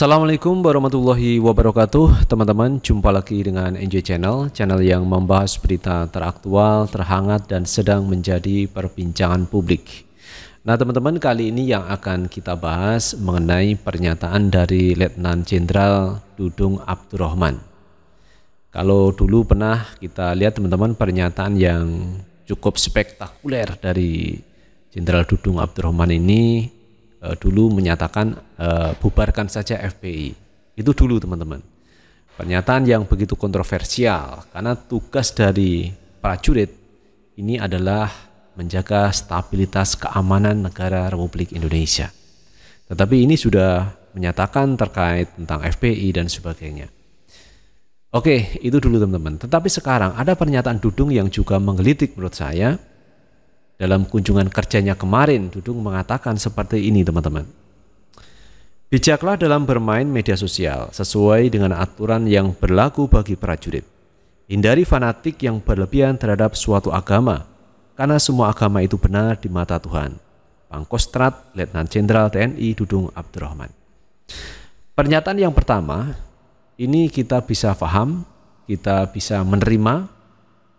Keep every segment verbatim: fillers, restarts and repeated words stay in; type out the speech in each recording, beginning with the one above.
Assalamualaikum warahmatullahi wabarakatuh. Teman-teman, jumpa lagi dengan Enjoy Channel, channel yang membahas berita teraktual, terhangat, dan sedang menjadi perbincangan publik. Nah teman-teman, kali ini yang akan kita bahas mengenai pernyataan dari Letnan Jenderal Dudung Abdurrahman. Kalau dulu pernah kita lihat teman-teman pernyataan yang cukup spektakuler dari Jenderal Dudung Abdurrahman ini, dulu menyatakan uh, bubarkan saja F P I. Itu dulu teman-teman, pernyataan yang begitu kontroversial karena tugas dari prajurit ini adalah menjaga stabilitas keamanan negara Republik Indonesia. Tetapi ini sudah menyatakan terkait tentang F P I dan sebagainya. Oke, itu dulu teman-teman. Tetapi sekarang ada pernyataan Dudung yang juga menggelitik menurut saya. Dalam kunjungan kerjanya kemarin, Dudung mengatakan seperti ini teman-teman. Bijaklah dalam bermain media sosial sesuai dengan aturan yang berlaku bagi prajurit. Hindari fanatik yang berlebihan terhadap suatu agama, karena semua agama itu benar di mata Tuhan. Pangkostrad, Letnan Jenderal T N I Dudung Abdurrahman. Pernyataan yang pertama, ini kita bisa paham, kita bisa menerima,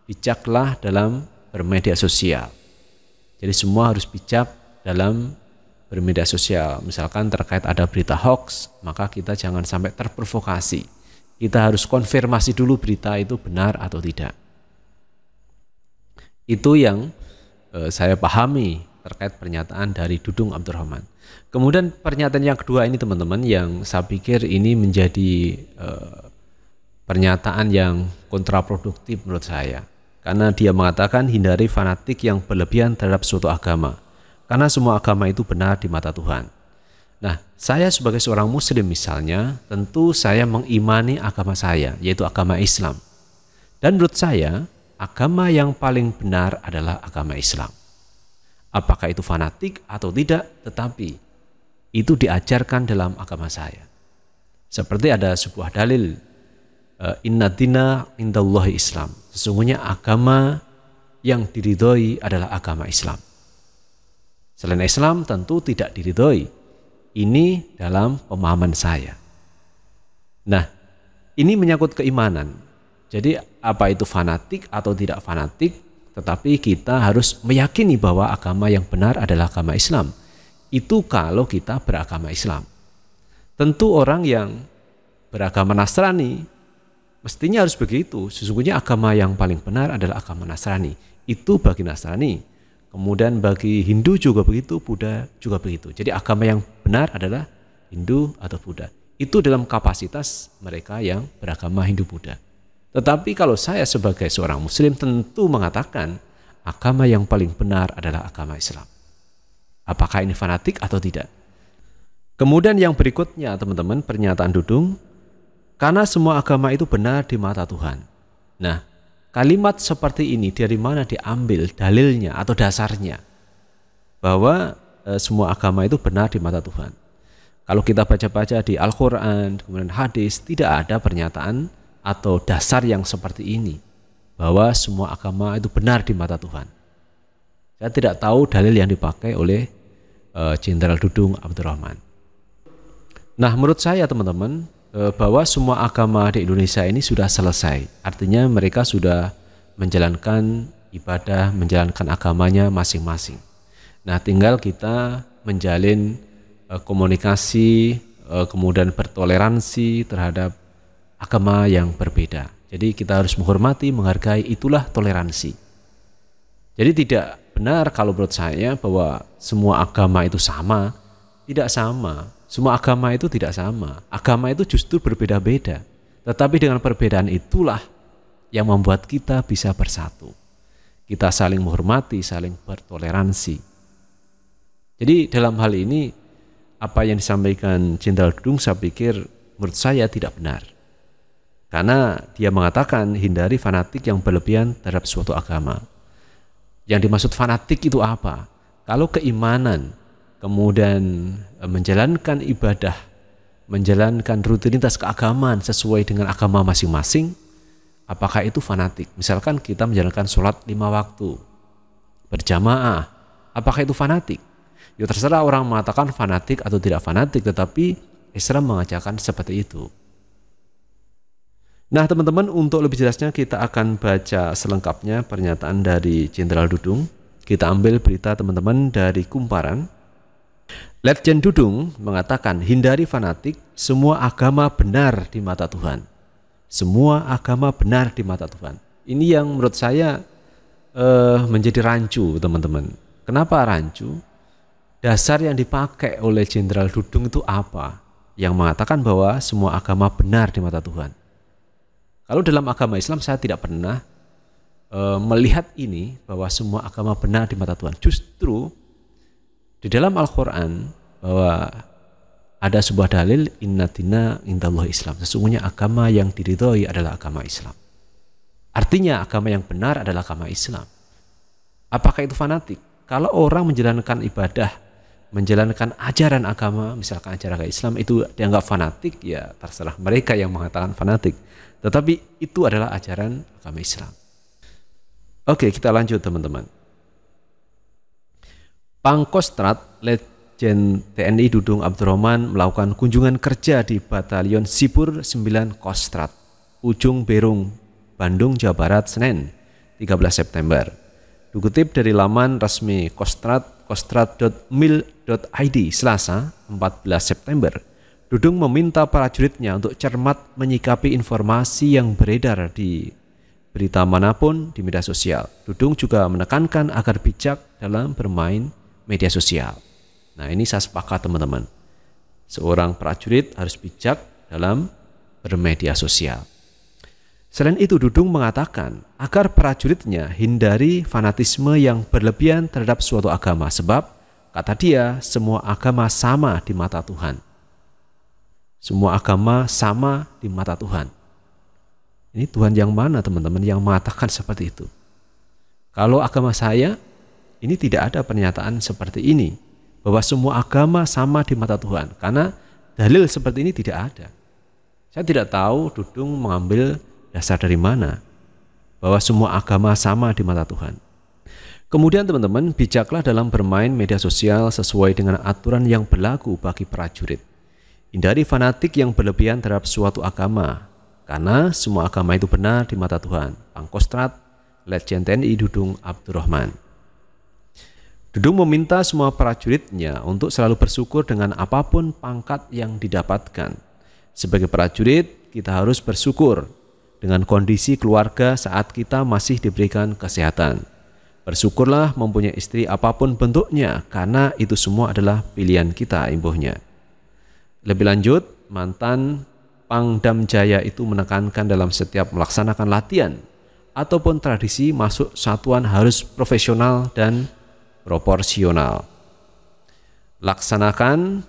bijaklah dalam bermedia sosial. Jadi semua harus bijak dalam bermedia sosial. Misalkan terkait ada berita hoax, maka kita jangan sampai terprovokasi. Kita harus konfirmasi dulu berita itu benar atau tidak. Itu yang eh, saya pahami terkait pernyataan dari Dudung Abdurrahman. Kemudian pernyataan yang kedua ini teman-teman, yang saya pikir ini menjadi eh, pernyataan yang kontraproduktif menurut saya. Karena dia mengatakan hindari fanatik yang berlebihan terhadap suatu agama, karena semua agama itu benar di mata Tuhan. Nah, saya sebagai seorang muslim misalnya, tentu saya mengimani agama saya, yaitu agama Islam. Dan menurut saya, agama yang paling benar adalah agama Islam. Apakah itu fanatik atau tidak, tetapi itu diajarkan dalam agama saya. Seperti ada sebuah dalil, Inna dina indallahi Islam. Sesungguhnya agama yang diridhoi adalah agama Islam. Selain Islam tentu tidak diridhoi. Ini dalam pemahaman saya. Nah, ini menyangkut keimanan. Jadi apa itu fanatik atau tidak fanatik, tetapi kita harus meyakini bahwa agama yang benar adalah agama Islam. Itu kalau kita beragama Islam. Tentu orang yang beragama Nasrani mestinya harus begitu. Sesungguhnya agama yang paling benar adalah agama Nasrani. Itu bagi Nasrani. Kemudian bagi Hindu juga begitu, Buddha juga begitu. Jadi agama yang benar adalah Hindu atau Buddha. Itu dalam kapasitas mereka yang beragama Hindu Buddha. Tetapi kalau saya sebagai seorang muslim tentu mengatakan agama yang paling benar adalah agama Islam. Apakah ini fanatik atau tidak? Kemudian yang berikutnya teman-teman, pernyataan Dudung, karena semua agama itu benar di mata Tuhan. Nah, kalimat seperti ini dari mana diambil dalilnya atau dasarnya? Bahwa e, semua agama itu benar di mata Tuhan. Kalau kita baca-baca di Al-Quran, kemudian hadis, tidak ada pernyataan atau dasar yang seperti ini. Bahwa semua agama itu benar di mata Tuhan. Saya tidak tahu dalil yang dipakai oleh Jenderal e, Dudung Abdurrahman. Nah, menurut saya teman-teman, bahwa semua agama di Indonesia ini sudah selesai. Artinya mereka sudah menjalankan ibadah, menjalankan agamanya masing-masing. Nah, tinggal kita menjalin komunikasi, kemudian bertoleransi terhadap agama yang berbeda. Jadi kita harus menghormati, menghargai, itulah toleransi. Jadi tidak benar kalau menurut saya bahwa semua agama itu sama. Tidak sama. Semua agama itu tidak sama. Agama itu justru berbeda-beda. Tetapi dengan perbedaan itulah yang membuat kita bisa bersatu. Kita saling menghormati, saling bertoleransi. Jadi dalam hal ini, apa yang disampaikan Jenderal Dudung saya pikir menurut saya tidak benar. Karena dia mengatakan hindari fanatik yang berlebihan terhadap suatu agama. Yang dimaksud fanatik itu apa? Kalau keimanan, kemudian menjalankan ibadah, menjalankan rutinitas keagamaan sesuai dengan agama masing-masing, apakah itu fanatik? Misalkan kita menjalankan sholat lima waktu, berjamaah, apakah itu fanatik? Ya terserah orang mengatakan fanatik atau tidak fanatik, tetapi Islam mengajarkan seperti itu. Nah teman-teman, untuk lebih jelasnya kita akan baca selengkapnya pernyataan dari Jenderal Dudung. Kita ambil berita teman-teman dari Kumparan. Letjen Dudung mengatakan, hindari fanatik, semua agama benar di mata Tuhan. Semua agama benar di mata Tuhan. Ini yang menurut saya eh, menjadi rancu teman-teman. Kenapa rancu? Dasar yang dipakai oleh Jenderal Dudung itu apa? Yang mengatakan bahwa semua agama benar di mata Tuhan. Kalau dalam agama Islam saya tidak pernah e, melihat ini bahwa semua agama benar di mata Tuhan. Justru di dalam Al-Quran bahwa ada sebuah dalil, inna dina indallahi Islam. Sesungguhnya agama yang diridhoi adalah agama Islam. Artinya agama yang benar adalah agama Islam. Apakah itu fanatik? Kalau orang menjalankan ibadah, menjalankan ajaran agama, misalkan ajaran agama Islam itu dianggap fanatik, ya terserah mereka yang mengatakan fanatik. Tetapi itu adalah ajaran agama Islam. Oke, kita lanjut teman-teman. Pangkostrad, Letjen T N I Dudung Abdurrahman melakukan kunjungan kerja di Batalyon Zipur sembilan Kostrad, Ujung Berung, Bandung, Jawa Barat, Senin, tiga belas September. Dikutip dari laman resmi Kostrad, kostrad dot mil dot i d, Selasa, empat belas September. Dudung meminta prajuritnya untuk cermat menyikapi informasi yang beredar di berita manapun di media sosial. Dudung juga menekankan agar bijak dalam bermain media sosial. Nah ini saya sepakat teman-teman. Seorang prajurit harus bijak dalam bermedia sosial. Selain itu Dudung mengatakan agar prajuritnya hindari fanatisme yang berlebihan terhadap suatu agama. Sebab kata dia semua agama sama di mata Tuhan. Semua agama sama di mata Tuhan. Ini Tuhan yang mana teman-teman yang mengatakan seperti itu? Kalau agama saya, ini tidak ada pernyataan seperti ini. Bahwa semua agama sama di mata Tuhan. Karena dalil seperti ini tidak ada. Saya tidak tahu Dudung mengambil dasar dari mana. Bahwa semua agama sama di mata Tuhan. Kemudian teman-teman, bijaklah dalam bermain media sosial sesuai dengan aturan yang berlaku bagi prajurit. Hindari fanatik yang berlebihan terhadap suatu agama, karena semua agama itu benar di mata Tuhan. Pangkostrad, Letjen T N I Dudung Abdurrahman. Dudung meminta semua prajuritnya untuk selalu bersyukur dengan apapun pangkat yang didapatkan. Sebagai prajurit, kita harus bersyukur dengan kondisi keluarga saat kita masih diberikan kesehatan. Bersyukurlah mempunyai istri apapun bentuknya, karena itu semua adalah pilihan kita, imbuhnya. Lebih lanjut, mantan Pangdam Jaya itu menekankan dalam setiap melaksanakan latihan ataupun tradisi masuk satuan harus profesional dan proporsional. Laksanakan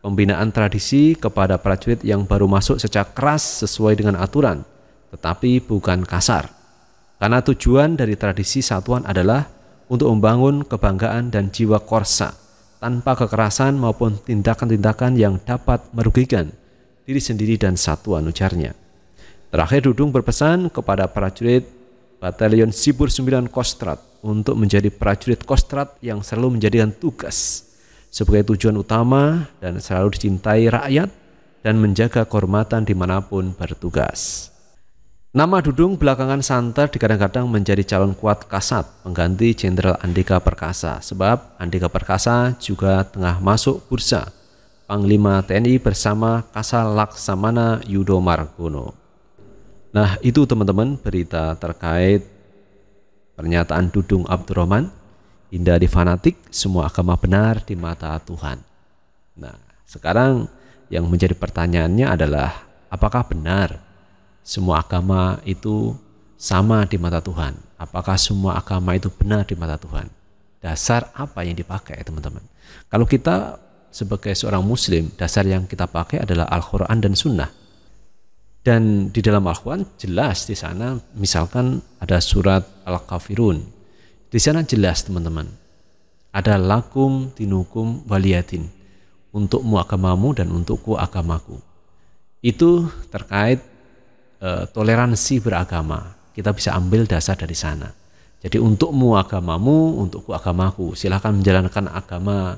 pembinaan tradisi kepada prajurit yang baru masuk secara keras sesuai dengan aturan, tetapi bukan kasar. Karena tujuan dari tradisi satuan adalah untuk membangun kebanggaan dan jiwa korsa, tanpa kekerasan maupun tindakan-tindakan yang dapat merugikan diri sendiri dan satuan, ujarnya. Terakhir Dudung berpesan kepada prajurit Batalyon Zipur sembilan Kostrad untuk menjadi prajurit Kostrad yang selalu menjadikan tugas sebagai tujuan utama dan selalu dicintai rakyat dan menjaga kehormatan dimanapun bertugas. Nama Dudung belakangan santer dikadang-kadang menjadi calon kuat kasat pengganti Jenderal Andika Perkasa, sebab Andika Perkasa juga tengah masuk bursa Panglima T N I bersama Kasal Laksamana Yudo Margono. Nah itu teman-teman berita terkait pernyataan Dudung Abdurrahman, hindari fanatik, semua agama benar di mata Tuhan. Nah sekarang yang menjadi pertanyaannya adalah apakah benar semua agama itu sama di mata Tuhan? Apakah semua agama itu benar di mata Tuhan? Dasar apa yang dipakai teman-teman? Kalau kita sebagai seorang muslim, dasar yang kita pakai adalah Al-Quran dan Sunnah. Dan di dalam Al-Quran jelas di sana, misalkan ada surat Al-Kafirun. Di sana jelas teman-teman, ada lakum dinukum waliyadin, untukmu agamamu dan untukku agamaku. Itu terkait toleransi beragama. Kita bisa ambil dasar dari sana. Jadi untukmu agamamu, untukku agamaku. Silahkan menjalankan agama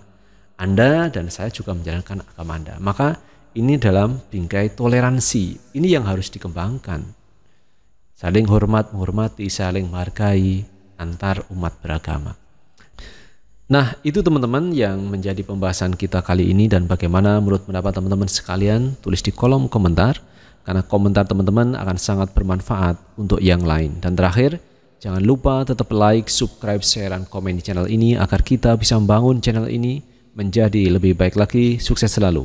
Anda dan saya juga menjalankan agama Anda. Maka ini dalam bingkai toleransi. Ini yang harus dikembangkan. Saling hormat, menghormati, saling menghargai antar umat beragama. Nah, itu teman-teman yang menjadi pembahasan kita kali ini, dan bagaimana menurut pendapat teman-teman sekalian, tulis di kolom komentar, karena komentar teman-teman akan sangat bermanfaat untuk yang lain. Dan terakhir, jangan lupa tetap like, subscribe, share, dan komen di channel ini agar kita bisa membangun channel ini menjadi lebih baik lagi. Sukses selalu.